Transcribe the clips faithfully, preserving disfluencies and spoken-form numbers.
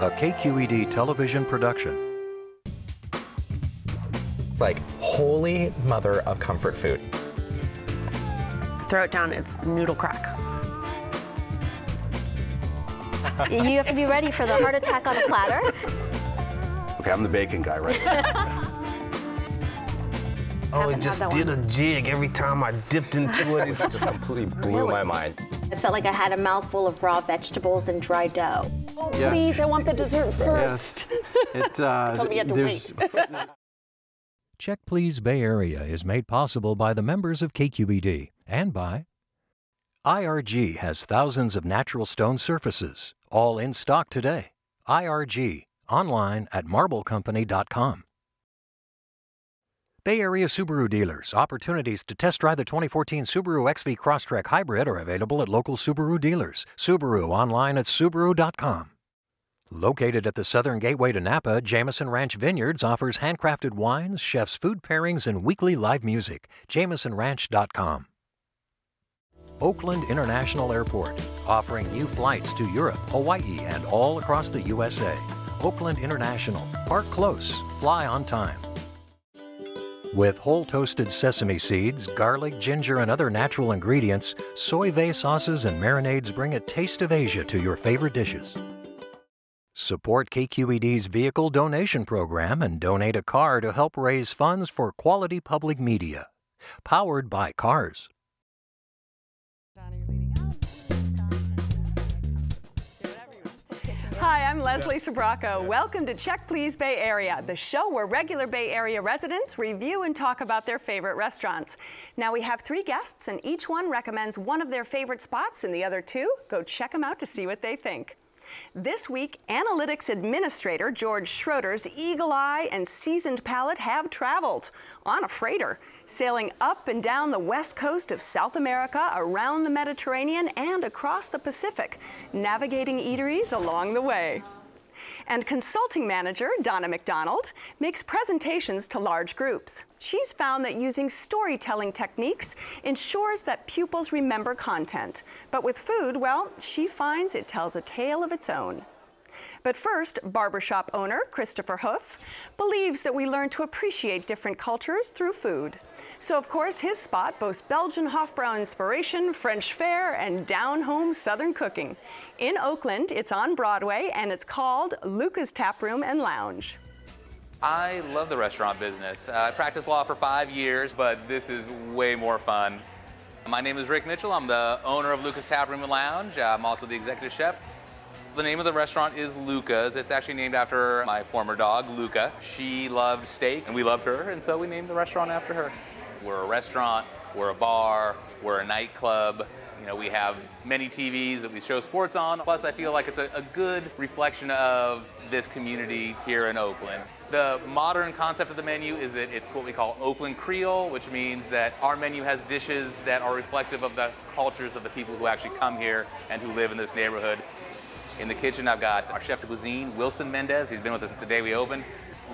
a K Q E D television production. It's like, holy mother of comfort food. Throw it down, it's noodle crack. You have to be ready for the heart attack on a platter. Okay, I'm the bacon guy right now. Oh, it just did one. a jig every time I dipped into it. It just completely blew really? my mind. I felt like I had a mouthful of raw vegetables and dry dough. Oh, yes. Please, I want the dessert first. Yes. It uh, told me you had to wait. Check, Please! Bay Area is made possible by the members of K Q E D and by I R G has thousands of natural stone surfaces, all in stock today. I R G, online at marble company dot com. Bay Area Subaru dealers. Opportunities to test drive the twenty fourteen Subaru X V Crosstrek Hybrid are available at local Subaru dealers. Subaru, online at Subaru dot com. Located at the southern gateway to Napa, Jameson Ranch Vineyards offers handcrafted wines, chef's food pairings, and weekly live music. Jameson Ranch dot com. Oakland International Airport, offering new flights to Europe, Hawaii, and all across the U S A. Oakland International, park close, fly on time. With whole toasted sesame seeds, garlic, ginger, and other natural ingredients, soy-vee sauces and marinades bring a taste of Asia to your favorite dishes. Support K Q E D's vehicle donation program and donate a car to help raise funds for quality public media. Powered by Cars. Hi, I'm Leslie Sbrocco. Welcome to Check, Please! Bay Area, the show where regular Bay Area residents review and talk about their favorite restaurants. Now we have three guests, and each one recommends one of their favorite spots, and the other two go check them out to see what they think. This week, analytics administrator George Schroeder's eagle eye and seasoned palate have traveled on a freighter, sailing up and down the west coast of South America, around the Mediterranean, and across the Pacific, navigating eateries along the way. And consulting manager Donna McDonald makes presentations to large groups. She's found that using storytelling techniques ensures that pupils remember content. But with food, well, she finds it tells a tale of its own. But first, barbershop owner Christopher Hoof believes that we learn to appreciate different cultures through food. So, of course, his spot boasts Belgian Hofbrau inspiration, French fare, and down-home Southern cooking. In Oakland, it's on Broadway, and it's called Luka's Taproom and Lounge. I love the restaurant business. Uh, I practiced law for five years, but this is way more fun. My name is Rick Mitchell. I'm the owner of Luka's Taproom and Lounge. I'm also the executive chef. The name of the restaurant is Luka's. It's actually named after my former dog, Luca. She loved steak, and we loved her, and so we named the restaurant after her. We're a restaurant, we're a bar, we're a nightclub. You know, we have many T Vs that we show sports on. Plus, I feel like it's a, a good reflection of this community here in Oakland. The modern concept of the menu is that it's what we call Oakland Creole, which means that our menu has dishes that are reflective of the cultures of the people who actually come here and who live in this neighborhood. In the kitchen, I've got our chef de cuisine, Wilson Mendez. He's been with us since the day we opened.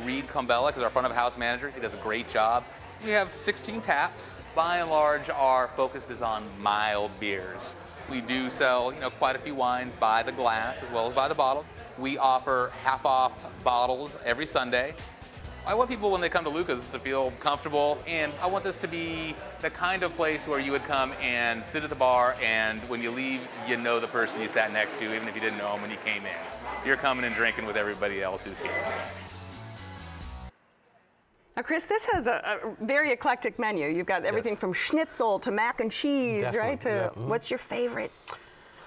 Reed Cumbella is our front of house manager. He does a great job. We have sixteen taps. By and large, our focus is on mild beers. We do sell, you know, quite a few wines by the glass as well as by the bottle. We offer half-off bottles every Sunday. I want people when they come to Luka's to feel comfortable, and I want this to be the kind of place where you would come and sit at the bar, and when you leave, you know the person you sat next to, even if you didn't know them when you came in. You're coming and drinking with everybody else who's here. Now, Chris, this has a, a very eclectic menu. You've got everything yes. from schnitzel to mac and cheese, Definitely, right? To yeah. mm-hmm. What's your favorite?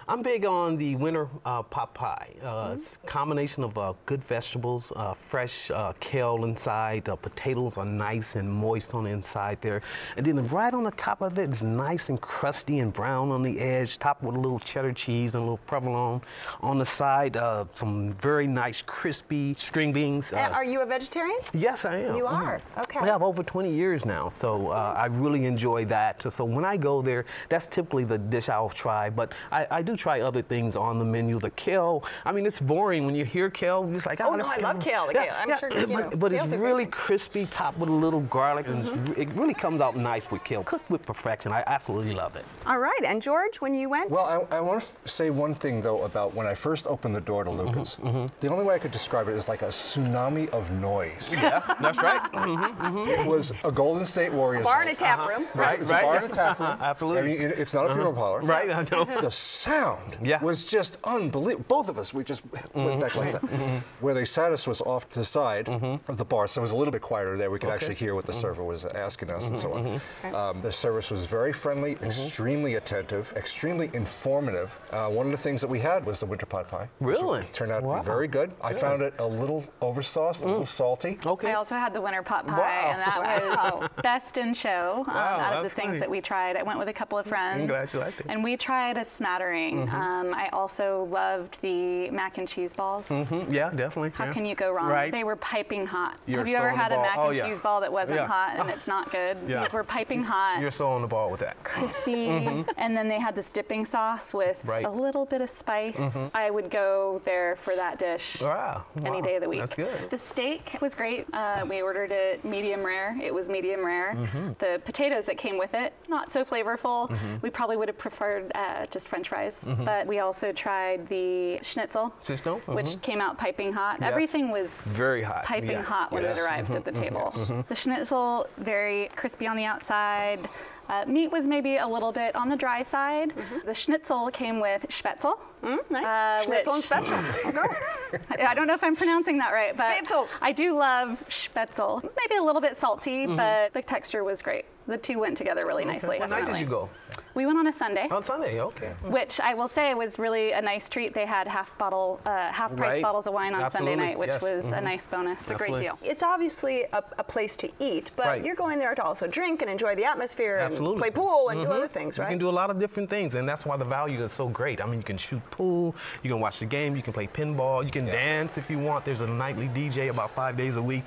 I'm big on the winter uh, pot pie. Uh, mm-hmm. It's a combination of uh, good vegetables, uh, fresh uh, kale inside, uh, potatoes are nice and moist on the inside there. And then right on the top of it is nice and crusty and brown on the edge, topped with a little cheddar cheese and a little provolone. On the side, uh, some very nice crispy string beans. Uh, are you a vegetarian? Yes, I am. You are? Mm-hmm. Okay. I have over twenty years now, so uh, I really enjoy that. So when I go there, that's typically the dish I'll try, but I, I do try other things on the menu. The kale, I mean, it's boring when you hear kale. It's like, oh, oh no, I love kale. The yeah, kale. I'm yeah, sure you know, But, but it's really crispy, topped with a little garlic, mm-hmm. and it's, it really comes out nice with kale, cooked with perfection. I absolutely love it. All right, and George, when you went? Well, I, I want to say one thing, though, about when I first opened the door to Luka's. Mm-hmm, mm-hmm. The only way I could describe it is like a tsunami of noise. Yes, that's right. Mm-hmm, mm-hmm. It was a Golden State Warriors bar in a tap uh-huh. room. Right, it's right. a bar in a tap room. Absolutely. I mean, it's not a funeral uh-huh. parlor. Right, I know. The sound yeah. was just unbelievable. Both of us, we just mm-hmm. went back like that. Mm-hmm. Where they sat us was off to the side mm-hmm. of the bar, so it was a little bit quieter there. We could okay. actually hear what the mm-hmm. server was asking us mm-hmm. and so on. Mm-hmm. um, the service was very friendly, mm-hmm. extremely attentive, extremely informative. Uh, one of the things that we had was the winter pot pie. Really? It turned out wow. very good. I really? found it a little oversauced, mm. a little salty. Okay. I also had the winter pot pie, wow. and that was best in show um, wow, out of the things funny. that we tried. I went with a couple of friends. I'm glad you liked it. And we tried a smattering. Mm-hmm. um, I also loved the mac and cheese balls. Mm-hmm. Yeah, definitely. How yeah. can you go wrong? Right. They were piping hot. You're Have you ever had a mac oh, and yeah. cheese ball that wasn't yeah. hot and it's not good? Yeah. These were piping hot. You're so on the ball with that. Crispy. Mm-hmm. And then they had this dipping sauce with right. a little bit of spice. Mm-hmm. I would go there for that dish wow. any wow. day of the week. That's good. The steak was great. Uh, we ordered it medium rare. It was medium rare. Mm-hmm. The potatoes that came with it, not so flavorful. Mm-hmm. We probably would have preferred uh, just French fries. Mm-hmm. But we also tried the schnitzel, schnitzel? Mm-hmm. which came out piping hot. Yes. Everything was very hot. Piping yes. hot when yes. it arrived mm-hmm. at the table. Yes. Mm-hmm. The schnitzel, very crispy on the outside. Uh, meat was maybe a little bit on the dry side. Mm-hmm. The schnitzel came with Spätzle. Mm, nice. Uh, schnitzel which, and Spätzle. I, I don't know if I'm pronouncing that right, but Spätzle. I do love Spätzle. Maybe a little bit salty, mm-hmm. but the texture was great. The two went together really okay. nicely. What definitely. night did you go? We went on a Sunday. On Sunday, okay. Which I will say was really a nice treat. They had half bottle, uh, half price right. bottles of wine on Absolutely. Sunday night, which yes. was mm-hmm. a nice bonus. It's Absolutely. a great deal. It's obviously a, a place to eat, but right. you're going there to also drink and enjoy the atmosphere Absolutely. and play pool and mm-hmm. do other things, right? You can do a lot of different things, and that's why the value is so great. I mean, you can shoot pool, you can watch the game, you can play pinball, you can yeah. dance if you want. There's a nightly D J about five days a week.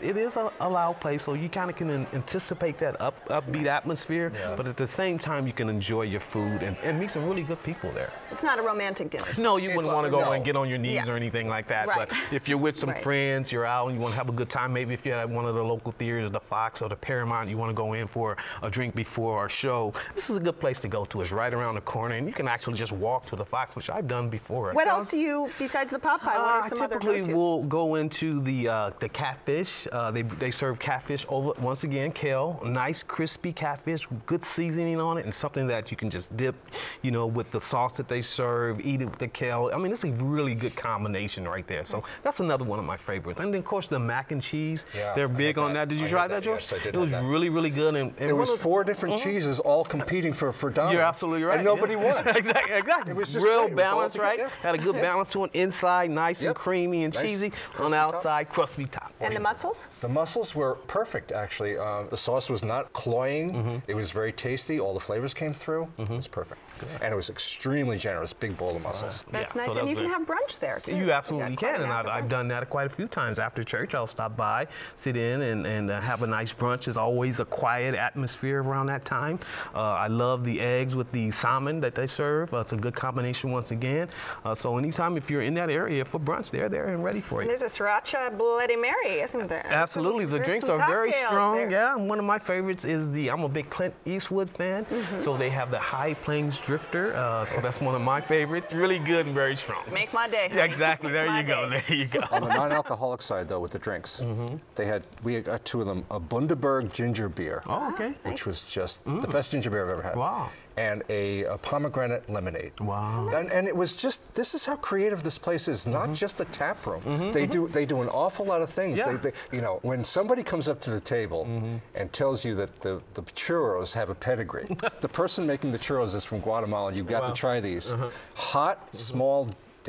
It is a, a loud place, so you kind of can an, anticipate that up, upbeat atmosphere, yeah. but at the same time, you can enjoy your food and, and meet some really good people there. It's not a romantic dinner. No, you it's, wouldn't want to go no. and get on your knees yeah. or anything like that, right. but if you're with some right. friends, you're out and you want to have a good time, maybe if you're at one of the local theaters, the Fox or the Paramount, you want to go in for a drink before our show, this is a good place to go to. It's right around the corner, and you can actually just walk to the Fox, which I've done before. What so, else do you, besides the pot pie, what are some uh, other go-tos? I typically will go into the, uh, the catfish. Uh, they, they serve catfish over, once again, kale, nice crispy catfish, good seasoning on it, and something that you can just dip, you know, with the sauce that they serve, eat it with the kale. I mean, it's a really good combination right there. So that's another one of my favorites. And then, of course, the mac and cheese. Yeah, they're big on that. that. Did you I try that, that, George? Yes, I did. It was that. really, really good. And, and it was four different mm-hmm. cheeses all competing for, for dominance. You're absolutely right. And nobody yeah. won. exactly. exactly. It was just real balance, right? Together. Had a good yeah. balance to it. Inside, nice yep. and creamy and nice cheesy. On the outside, top. crusty top. And the mussels? The mussels were perfect, actually. Uh, the sauce was not cloying. Mm-hmm. It was very tasty. All the flavors came through. Mm-hmm. It was perfect. Good. And it was extremely generous, big bowl of mussels. Wow. That's yeah. nice. So that and you good. can have brunch there, too. You absolutely can. And I've, I've done that quite a few times. After church, I'll stop by, sit in, and, and uh, have a nice brunch. There's always a quiet atmosphere around that time. Uh, I love the eggs with the salmon that they serve. Uh, it's a good combination, once again. Uh, so anytime if you're in that area for brunch, they're there and ready for you. And there's a Sriracha Bloody Mary, isn't there? Absolutely, the drinks are very strong. There. Yeah, one of my favorites is the. I'm a big Clint Eastwood fan, mm-hmm. so they have the High Plains Drifter. Uh, so that's one of my favorites. Really good and very strong. Make my day. Yeah, exactly. Make there you day. go. There you go. On the non-alcoholic side, though, with the drinks, mm-hmm. they had we got two of them: a Bundaberg ginger beer, oh, okay, which nice. was just mm. the best ginger beer I've ever had. Wow. And a, a pomegranate lemonade. Wow! And, and it was just this is how creative this place is. Not mm-hmm. just the tap room. Mm-hmm, they mm-hmm. do they do an awful lot of things. Yeah. They, they, you know, when somebody comes up to the table mm-hmm. and tells you that the, the churros have a pedigree, the person making the churros is from Guatemala. You've got wow. to try these. Uh-huh. Hot, mm-hmm. small.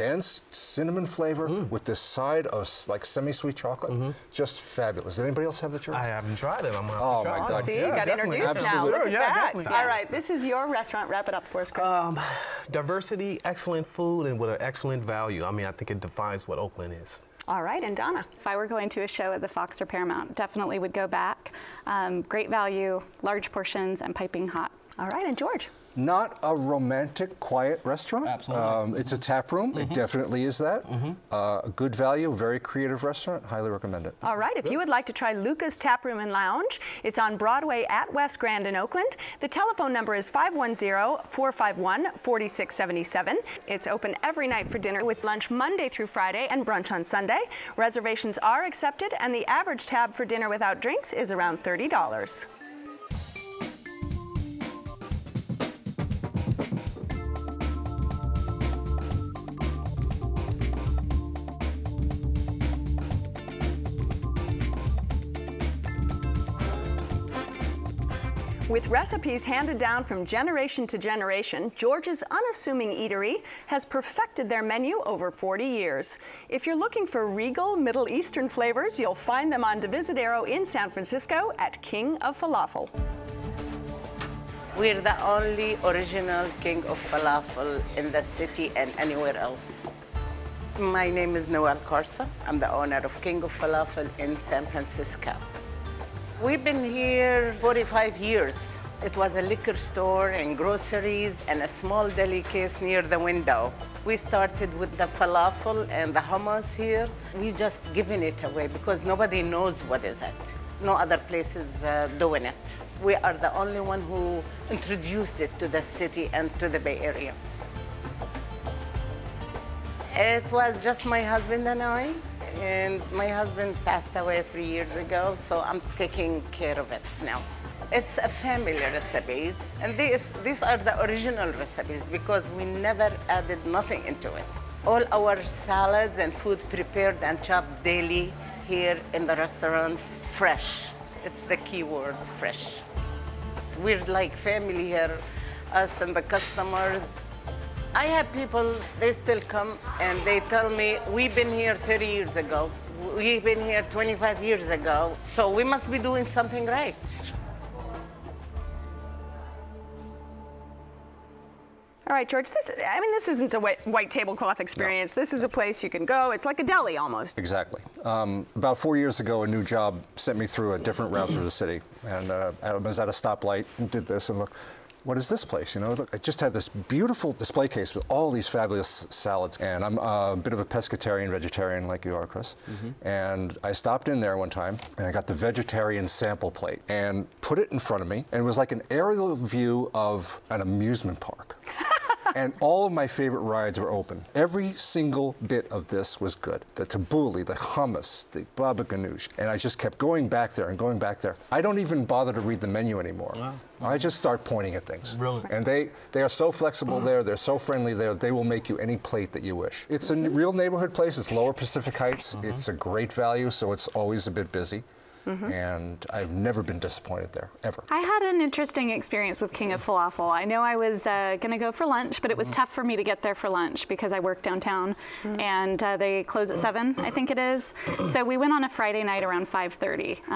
dense cinnamon flavor mm. with this side of like semi-sweet chocolate, mm-hmm. just fabulous. Did anybody else have the churros? I haven't tried it. I'm gonna oh my God! See, yeah, you got introduced now. Look at yeah, that. All right, this is your restaurant. Wrap it up for us, Craig. Um, diversity, excellent food, and with an excellent value. I mean, I think it defines what Oakland is. All right, and Donna. If I were going to a show at the Fox or Paramount, definitely would go back. Um, great value, large portions, and piping hot. All right, and George. not a romantic, quiet restaurant. Absolutely. Um, it's a tap room. Mm-hmm. It definitely is that. Mm-hmm. uh, a good value, very creative restaurant. Highly recommend it. All right. If you would like to try Luka's Taproom and Lounge, it's on Broadway at West Grand in Oakland. The telephone number is five one zero, four five one, four six seven seven. It's open every night for dinner with lunch Monday through Friday and brunch on Sunday. Reservations are accepted, and the average tab for dinner without drinks is around thirty dollars. With recipes handed down from generation to generation, George's Unassuming Eatery has perfected their menu over forty years. If you're looking for regal Middle Eastern flavors, you'll find them on Divisadero in San Francisco at King of Falafel. We're the only original King of Falafel in the city and anywhere else. My name is Noel Corsa. I'm the owner of King of Falafel in San Francisco. We've been here forty-five years. It was a liquor store and groceries and a small deli case near the window. We started with the falafel and the hummus here. We just giving it away because nobody knows what is it. No other place is uh, doing it. We are the only one who introduced it to the city and to the Bay Area. It was just my husband and I. And my husband passed away three years ago, so I'm taking care of it now. It's a family recipes, and these, these are the original recipes because we never added nothing into it. All our salads and food prepared and chopped daily here in the restaurants, fresh. It's the key word, fresh. We're like family here, us and the customers. I have people, they still come and they tell me, we've been here thirty years ago. We've been here twenty-five years ago. So we must be doing something right. All right, George, this, I mean, this isn't a white tablecloth experience. No. This is a place you can go. It's like a deli almost. Exactly. Um, about four years ago, a new job sent me through a different route through the city. And uh, I was at a stoplight and did this and look. What is this place? You know, look, I just had this beautiful display case with all these fabulous salads. And I'm a bit of a pescatarian, vegetarian, like you are, Chris. Mm-hmm. And I stopped in there one time, and I got the vegetarian sample plate and put it in front of me. And it was like an aerial view of an amusement park. And all of my favorite rides were open. Every single bit of this was good. The tabbouleh, the hummus, the baba ganoush. And I just kept going back there and going back there. I don't even bother to read the menu anymore. Wow. I just start pointing at things. Really? And they, they are so flexible there. They're so friendly there. They will make you any plate that you wish. It's a real neighborhood place. It's Lower Pacific Heights. Mm-hmm. It's a great value, so it's always a bit busy. Mm-hmm. And I've never been disappointed there, ever. I had an interesting experience with King of Falafel. I know I was uh, going to go for lunch, but it was mm-hmm. tough for me to get there for lunch because I work downtown, mm-hmm. and uh, they close at seven, I think it is. So we went on a Friday night around five thirty, uh,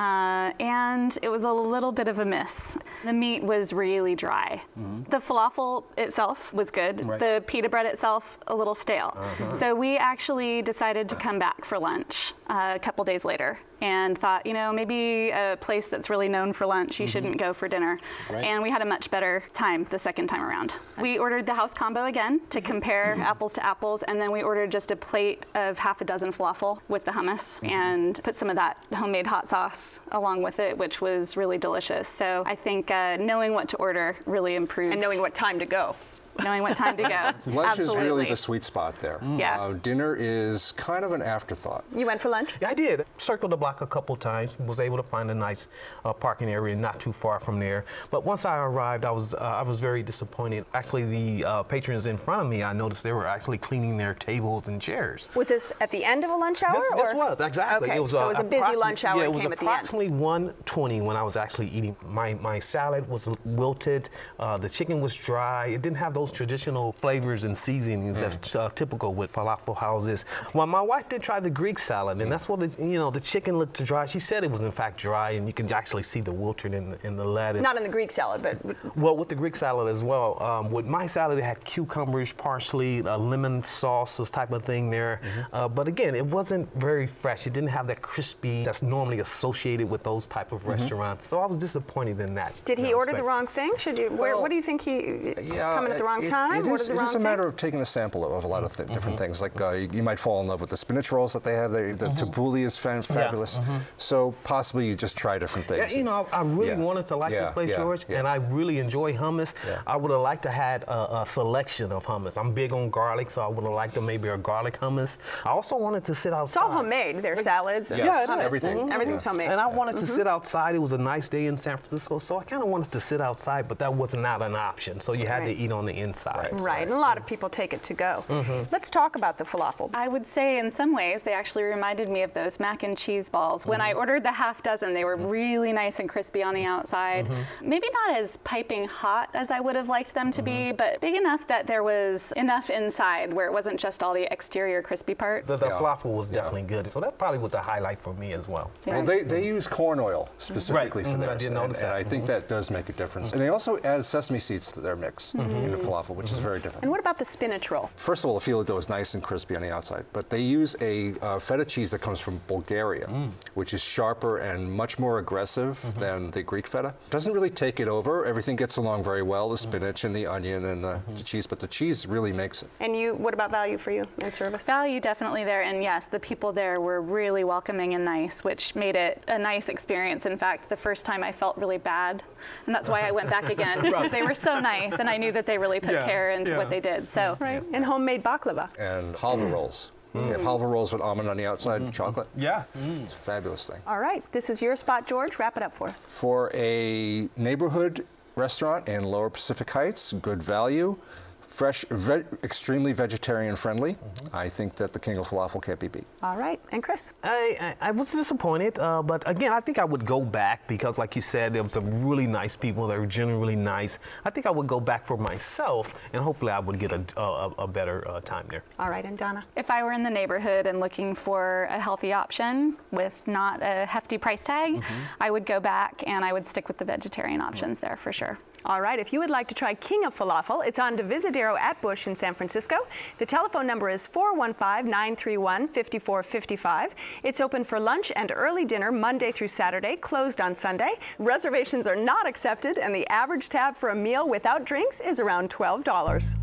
and it was a little bit of a miss. The meat was really dry. Mm-hmm. The falafel itself was good. Right. The pita bread itself, a little stale. Uh-huh. So we actually decided to come back for lunch uh, a couple days later. And thought, you know, maybe a place that's really known for lunch, you mm-hmm. shouldn't go for dinner. Right. And we had a much better time the second time around. We ordered the house combo again to compare mm-hmm. apples to apples, and then we ordered just a plate of half a dozen falafel with the hummus mm-hmm. and put some of that homemade hot sauce along with it, which was really delicious. So I think uh, knowing what to order really improved. And knowing what time to go. Knowing what time to go. Lunch Absolutely. Is really the sweet spot there. Mm. Yeah. Uh, dinner is kind of an afterthought. You went for lunch? Yeah, I did. Circled the block a couple times. Was able to find a nice uh, parking area not too far from there. But once I arrived, I was uh, I was very disappointed. Actually, the uh, patrons in front of me, I noticed they were actually cleaning their tables and chairs. Was this at the end of a lunch hour? This, or? this was exactly. Okay. It was, so uh, it was a busy lunch hour. Yeah, it, it was came approximately one twenty when I was actually eating. My my salad was wilted. Uh, the chicken was dry. It didn't have those those traditional flavors and seasonings mm. that's uh, typical with falafel houses. Well, my wife did try the Greek salad, and mm. that's what the, you know, the chicken looked dry. She said it was in fact dry, and you can actually see the wilted in the, in the lettuce. Not in the Greek salad, but well, with the Greek salad as well. Um, with my salad, it had cucumbers, parsley, uh, lemon sauce, this type of thing there. Mm-hmm. uh, but again, it wasn't very fresh. It didn't have that crispy that's normally associated with those type of mm-hmm. restaurants. So I was disappointed in that. Did he order the wrong thing? Should you? Well, where, what do you think he yeah, coming at the wrong it, time? It is, it is a matter of taking a sample of a lot of th- different mm-hmm. things. Like uh, you, you might fall in love with the spinach rolls that they have. They, the mm-hmm. tabbouleh is fan- fabulous. Yeah. Mm-hmm. So possibly you just try different things. Yeah, you know, I, I really yeah. wanted to like yeah. this place, yeah. George, yeah. and I really enjoy hummus. Yeah. I would have liked to have a, a selection of hummus. I'm big on garlic, so I would have liked to maybe a garlic hummus. I also wanted to sit outside. It's all homemade. Their salads and yes. hummus. Everything. Mm-hmm. Everything's yeah. homemade. And I wanted mm-hmm. to sit outside. It was a nice day in San Francisco, so I kind of wanted to sit outside, but that was not an option. So you had right. to eat on the inside. Right, right. and a lot of people take it to go. Mm-hmm. Let's talk about the falafel. I would say in some ways they actually reminded me of those mac and cheese balls. When mm-hmm. I ordered the half dozen, they were really nice and crispy on the outside. Mm-hmm. Maybe not as piping hot as I would have liked them to mm-hmm. be, but big enough that there was enough inside where it wasn't just all the exterior crispy part. The, the yeah. falafel was definitely yeah. good. So that probably was the highlight for me as well. Yeah. Well, they, they use corn oil specifically right. for mm-hmm. theirs. I did notice and, that. And I think mm-hmm. that does make a difference. Mm-hmm. And they also add sesame seeds to their mix mm-hmm. in the falafel, which mm-hmm. is very different. And what about the spinach roll? First of all, the filo dough is nice and crispy on the outside, but they use a uh, feta cheese that comes from Bulgaria, mm. which is sharper and much more aggressive mm-hmm. than the Greek feta. Doesn't really take it over. Everything gets along very well, the spinach and the onion and the, mm-hmm. the cheese, but the cheese really makes it. And you, what about value for you in service? Value definitely there, and yes, the people there were really welcoming and nice, which made it a nice experience. In fact, the first time I felt really bad, and that's why I went back again. Right. They were so nice, and I knew that they really put yeah, care into yeah. what they did. So, right. And homemade baklava. And halva rolls. Mm. You have halva rolls with almond on the outside and mm-hmm. chocolate. Yeah. Mm. It's a fabulous thing. All right. This is your spot, George. Wrap it up for us. For a neighborhood restaurant in Lower Pacific Heights, good value, fresh, ve- extremely vegetarian-friendly. Mm-hmm. I think that the King of Falafel can't be beat. All right, and Chris? I, I, I was disappointed, uh, but again, I think I would go back because, like you said, there were some really nice people. They were generally nice. I think I would go back for myself, and hopefully I would get a, a, a better uh, time there. All right, and Donna? If I were in the neighborhood and looking for a healthy option with not a hefty price tag, mm-hmm. I would go back and I would stick with the vegetarian options mm-hmm. there for sure. All right, if you would like to try King of Falafel, it's on Divisadero at Bush in San Francisco. The telephone number is four one five, nine three one, five four five five. It's open for lunch and early dinner Monday through Saturday, closed on Sunday. Reservations are not accepted, and the average tab for a meal without drinks is around twelve dollars.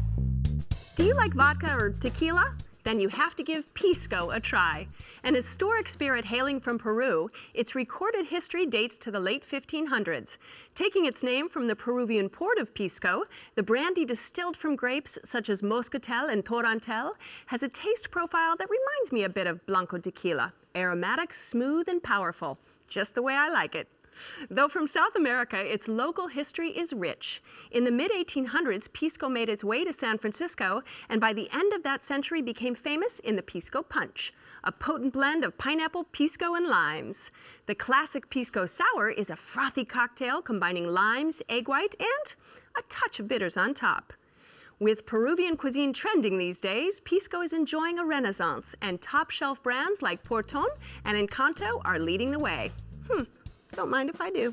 Do you like vodka or tequila? Then you have to give Pisco a try. An historic spirit hailing from Peru, its recorded history dates to the late fifteen hundreds. Taking its name from the Peruvian port of Pisco, the brandy distilled from grapes such as Moscatel and Torontel has a taste profile that reminds me a bit of Blanco tequila. Aromatic, smooth, and powerful. Just the way I like it. Though from South America, its local history is rich. In the mid eighteen hundreds, Pisco made its way to San Francisco, and by the end of that century became famous in the Pisco Punch, a potent blend of pineapple, Pisco, and limes. The classic Pisco Sour is a frothy cocktail combining limes, egg white, and a touch of bitters on top. With Peruvian cuisine trending these days, Pisco is enjoying a renaissance, and top-shelf brands like Porton and Encanto are leading the way. Hmm. Don't mind if I do.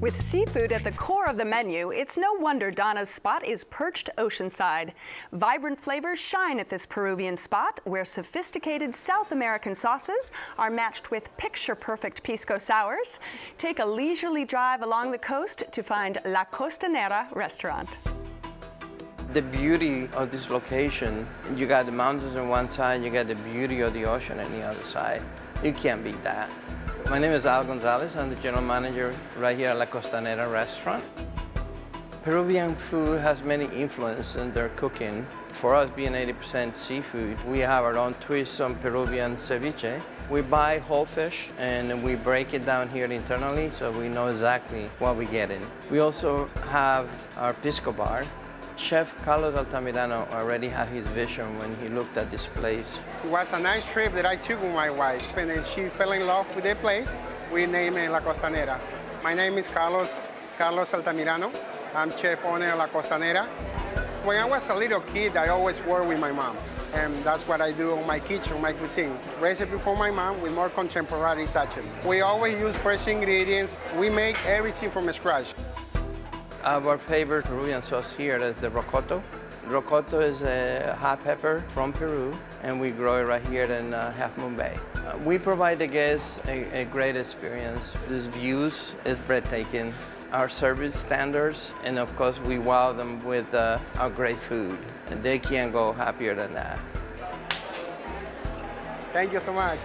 With seafood at the core of the menu, it's no wonder Donna's spot is perched oceanside. Vibrant flavors shine at this Peruvian spot where sophisticated South American sauces are matched with picture-perfect Pisco Sours. Take a leisurely drive along the coast to find La Costanera restaurant. The beauty of this location, you got the mountains on one side, you got the beauty of the ocean on the other side. You can't beat that. My name is Al Gonzalez. I'm the general manager right here at La Costanera restaurant. Peruvian food has many influences in their cooking. For us, being eighty percent seafood, we have our own twist on Peruvian ceviche. We buy whole fish and we break it down here internally so we know exactly what we're getting. We also have our Pisco bar. Chef Carlos Altamirano already had his vision when he looked at this place. It was a nice trip that I took with my wife, and then she fell in love with the place. We named it La Costanera. My name is Carlos, Carlos Altamirano. I'm chef owner of La Costanera. When I was a little kid, I always worked with my mom, and that's what I do in my kitchen, my cuisine. Recipe for my mom with more contemporary touches. We always use fresh ingredients. We make everything from scratch. Our favorite Peruvian sauce here is the rocoto. Rocoto is a hot pepper from Peru, and we grow it right here in uh, Half Moon Bay. Uh, we provide the guests a, a great experience. This views is breathtaking. Our service standards, and of course, we wow them with uh, our great food. And they can't go happier than that. Thank you so much.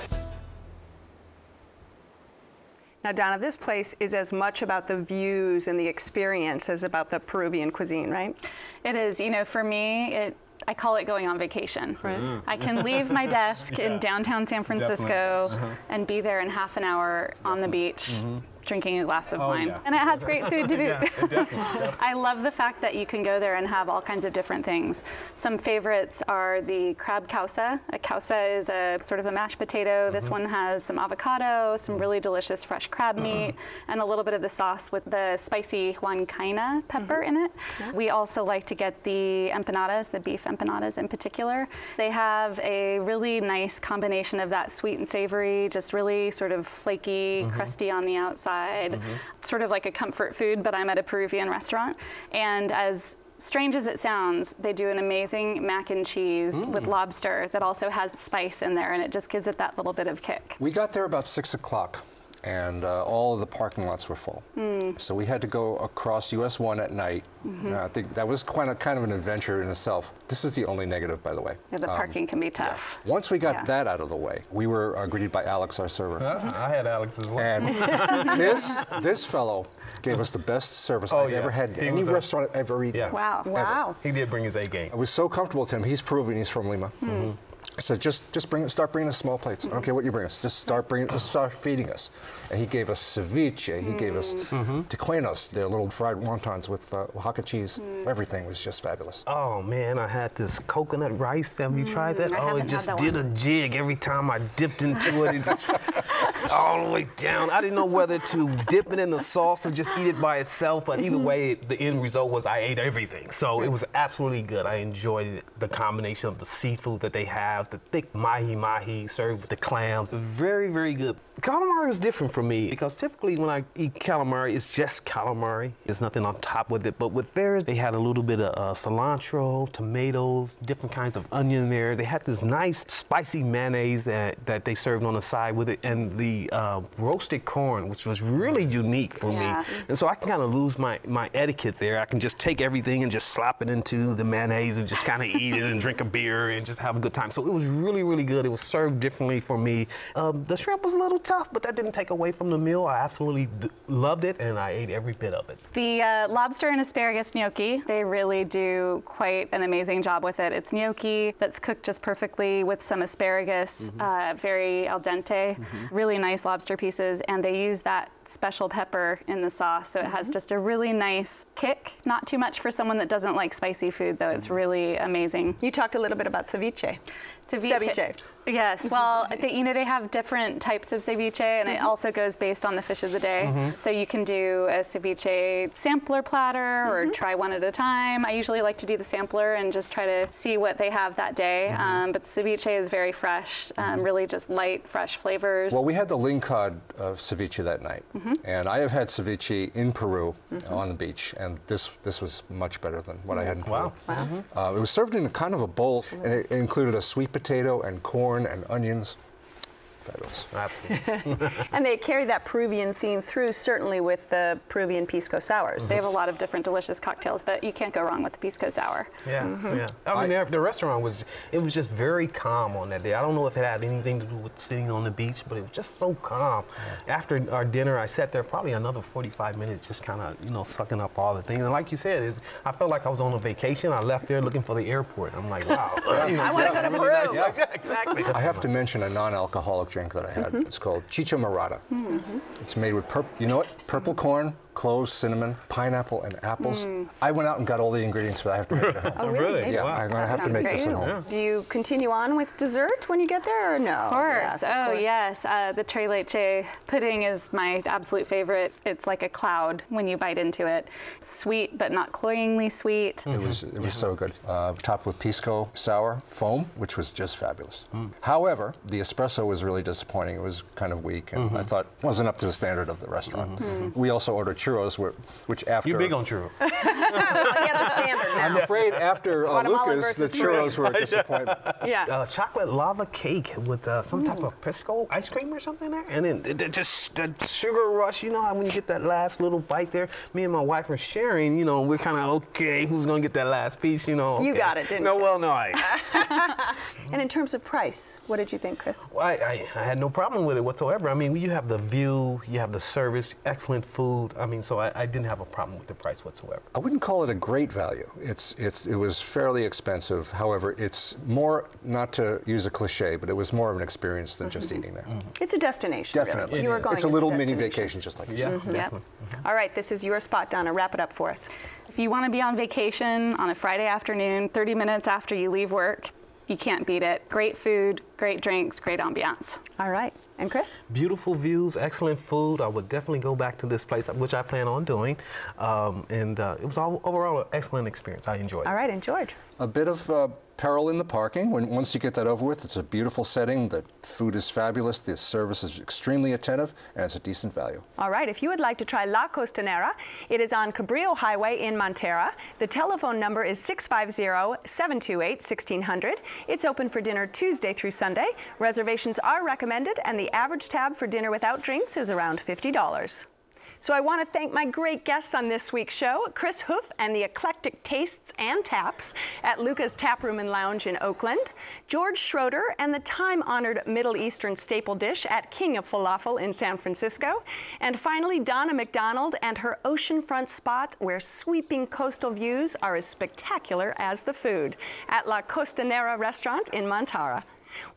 Now, Donna, this place is as much about the views and the experience as about the Peruvian cuisine, right? It is. You know, for me, it, I call it going on vacation. Right? Mm. I can leave my desk yeah. in downtown San Francisco Definitely. and be there in half an hour on the beach. Mm-hmm. Drinking a glass of oh, wine. Yeah. And it has great food to boot. yeah, definitely, definitely. I love the fact that you can go there and have all kinds of different things. Some favorites are the crab causa. A causa is a sort of a mashed potato. Mm-hmm. This one has some avocado, some really delicious fresh crab mm-hmm. meat, and a little bit of the sauce with the spicy huancaina pepper mm-hmm. in it. Yeah. We also like to get the empanadas, the beef empanadas in particular. They have a really nice combination of that sweet and savory, just really sort of flaky, mm-hmm. crusty on the outside. Mm-hmm. Sort of like a comfort food, but I'm at a Peruvian restaurant. And as strange as it sounds, they do an amazing mac and cheese mm. with lobster that also has spice in there, and it just gives it that little bit of kick. We got there about six o'clock, and uh, all of the parking lots were full. Mm. So we had to go across U S one at night. Mm-hmm. And I think that was quite a, kind of an adventure in itself. This is the only negative, by the way. Yeah, the parking um, can be tough. Yeah. Once we got yeah. that out of the way, we were uh, greeted by Alex, our server. Uh, I had Alex as well. And this, this fellow gave us the best service oh, I've yeah. ever had in any restaurant I've ever eaten. Yeah. Wow. Ever. Wow. He did bring his A game. I was so comfortable with him. He's Peruvian. He's from Lima. Mm. Mm-hmm. I said, just, just bring, start bringing us small plates. Mm-hmm. I don't care what you bring us. Just start bringing, just start feeding us. And he gave us ceviche. Mm. He gave us mm-hmm. tequenos, their little fried wontons with uh, Oaxaca cheese. Mm. Everything was just fabulous. Oh man, I had this coconut rice. Have you mm. tried that? I oh, it just did a jig every time I dipped into it. It just all the way down. I didn't know whether to dip it in the sauce or just eat it by itself. But either way, the end result was I ate everything. So it was absolutely good. I enjoyed the combination of the seafood that they have. The thick mahi-mahi served with the clams. Very, very good. Calamari is different for me because typically when I eat calamari, it's just calamari. There's nothing on top with it. But with theirs, they had a little bit of uh, cilantro, tomatoes, different kinds of onion there. They had this nice spicy mayonnaise that, that they served on the side with it, and the uh, roasted corn, which was really unique for yeah. me. And so I can kind of lose my, my etiquette there. I can just take everything and just slop it into the mayonnaise and just kind of eat it and drink a beer and just have a good time. So it was really, really good. It was served differently for me. Um, the shrimp was a little tough, but that didn't take away from the meal. I absolutely d loved it, and I ate every bit of it. The uh, lobster and asparagus gnocchi, they really do quite an amazing job with it. It's gnocchi that's cooked just perfectly with some asparagus, mm-hmm. uh, very al dente, mm-hmm. really nice lobster pieces, and they use that special pepper in the sauce, so it has just a really nice kick. Not too much for someone that doesn't like spicy food, though. It's really amazing. You talked a little bit about ceviche. Ceviche. ceviche. Yes, well, they, you know, they have different types of ceviche, and mm-hmm. it also goes based on the fish of the day. Mm-hmm. So you can do a ceviche sampler platter mm-hmm. or try one at a time. I usually like to do the sampler and just try to see what they have that day. Mm-hmm. um, but ceviche is very fresh, um, really just light, fresh flavors. Well, we had the lingcod of ceviche that night, mm-hmm. and I have had ceviche in Peru mm-hmm. on the beach, and this this was much better than what mm-hmm. I had in Peru. Wow. Wow. Mm-hmm. uh, it was served in kind of a bowl, and it included a sweet potato and corn and onions. Fabulous. And they carry that Peruvian theme through, certainly with the Peruvian Pisco Sours. Mm-hmm. They have a lot of different delicious cocktails, but you can't go wrong with the Pisco Sour. Yeah, mm-hmm. yeah. I mean, I, the restaurant was, it was just very calm on that day. I don't know if it had anything to do with sitting on the beach, but it was just so calm. Yeah. After our dinner, I sat there probably another forty-five minutes just kind of, you know, sucking up all the things. And like you said, it's, I felt like I was on a vacation. I left there looking for the airport. I'm like, wow. you know, I want to go to Peru. Really nice. Yeah, exactly. I have to mention a non-alcoholic drink that I had. Mm-hmm. It's called chicha morada. Mm-hmm. It's made with purple, you know what? Purple corn, cloves, cinnamon, pineapple, and apples. Mm. I went out and got all the ingredients, but I have to make it at home. Oh, really? Yeah, wow. I'm going to have to make great. this at home. Yeah. Do you continue on with dessert when you get there, or no? Of course. Yes, of oh, course. yes. Uh, the tres leches pudding is my absolute favorite. It's like a cloud when you bite into it. Sweet, but not cloyingly sweet. Mm-hmm. It was, it was mm-hmm. so good. Uh, topped with Pisco Sour foam, which was just fabulous. Mm. However, the espresso was really disappointing. It was kind of weak, and mm-hmm. I thought it wasn't up to the standard of the restaurant. Mm-hmm. Mm-hmm. We also ordered churros, which after... You're big on churros. Well, yeah, the standard now. I'm afraid after uh, Luka's, the churros were a disappointment. Yeah. Uh, chocolate lava cake with uh, some mm. type of Pisco ice cream or something there. And then it, just the sugar rush, you know, when you get that last little bite there. Me and my wife were sharing, you know, we're kind of, okay, who's going to get that last piece, you know? Okay. You got it, didn't no, you? No, well, no, I... And in terms of price, what did you think, Chris? Well, I, I, I had no problem with it whatsoever. I mean, you have the view, you have the service, excellent food. I mean, so I, I didn't have a problem with the price whatsoever. I wouldn't call it a great value. It's, it's, it was fairly expensive. However, it's more, not to use a cliche, but it was more of an experience than mm-hmm. just eating there. Mm-hmm. It's a destination. Definitely. Really. You are going it's a little mini vacation, just like you yeah. said. Mm-hmm. Yeah. Mm-hmm. All right, this is your spot, Donna. Wrap it up for us. If you want to be on vacation on a Friday afternoon, thirty minutes after you leave work, you can't beat it. Great food, great drinks, great ambiance. All right. And Chris? Beautiful views, excellent food. I would definitely go back to this place, which I plan on doing. Um, and uh, it was all, overall an excellent experience. I enjoyed it. All right. And George? A bit of uh, peril in the parking. When, once you get that over with, it's a beautiful setting. The food is fabulous. The service is extremely attentive, and it's a decent value. All right. If you would like to try La Costanera, it is on Cabrillo Highway in Montera. The telephone number is six five zero, seven two eight, sixteen hundred. It's open for dinner Tuesday through Sunday. Reservations are recommended, and the average tab for dinner without drinks is around fifty dollars. So I want to thank my great guests on this week's show, Chris Hoof and the eclectic tastes and taps at Luka's Taproom and Lounge in Oakland, George Schroeder and the time-honored Middle Eastern staple dish at King of Falafel in San Francisco, and finally Donna McDonald and her oceanfront spot where sweeping coastal views are as spectacular as the food at La Costanera restaurant in Montara.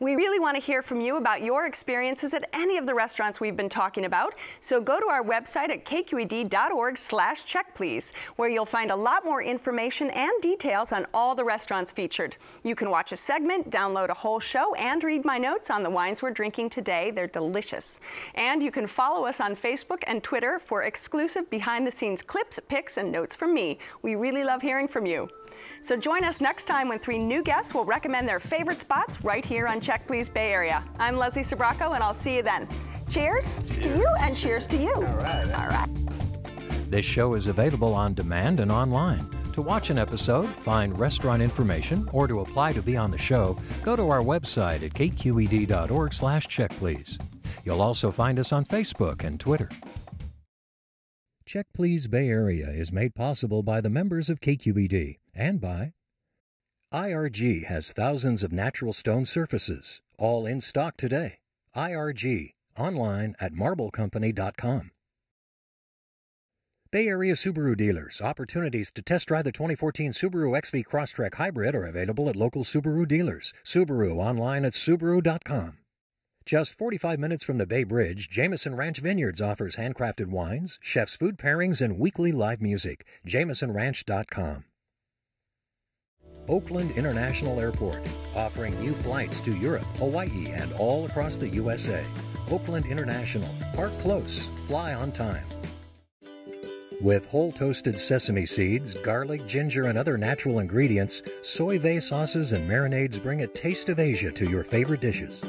We really want to hear from you about your experiences at any of the restaurants we've been talking about, so go to our website at K Q E D dot org slash check please, where you'll find a lot more information and details on all the restaurants featured. You can watch a segment, download a whole show, and read my notes on the wines we're drinking today. They're delicious. And you can follow us on Facebook and Twitter for exclusive behind-the-scenes clips, pics, and notes from me. We really love hearing from you. So join us next time when three new guests will recommend their favorite spots right here on Check Please Bay Area. I'm Leslie Sbrocco, and I'll see you then. Cheers, cheers to you, and cheers to you. All right. All right. This show is available on demand and online. To watch an episode, find restaurant information, or to apply to be on the show, go to our website at K Q E D dot org slash check please. You'll also find us on Facebook and Twitter. Check Please Bay Area is made possible by the members of K Q E D and by I R G. Has thousands of natural stone surfaces, all in stock today. I R G, online at marble company dot com. Bay Area Subaru dealers. Opportunities to test drive the twenty fourteen Subaru X V Crosstrek Hybrid are available at local Subaru dealers. Subaru, online at Subaru dot com. Just forty-five minutes from the Bay Bridge, Jameson Ranch Vineyards offers handcrafted wines, chef's food pairings, and weekly live music. Jameson Ranch dot com. Oakland International Airport, offering new flights to Europe, Hawaii, and all across the U S A. Oakland International. Park close. Fly on time. With whole toasted sesame seeds, garlic, ginger, and other natural ingredients, soy vee sauces and marinades bring a taste of Asia to your favorite dishes.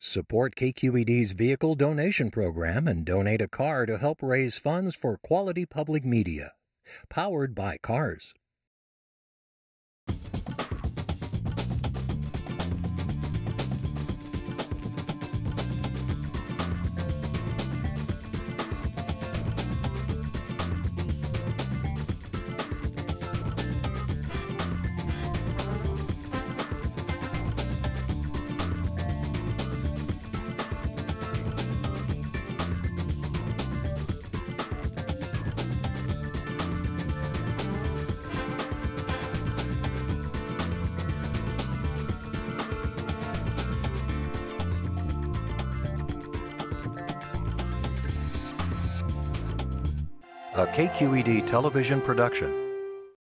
Support K Q E D's vehicle donation program and donate a car to help raise funds for quality public media. Powered by Cars. a K Q E D television production.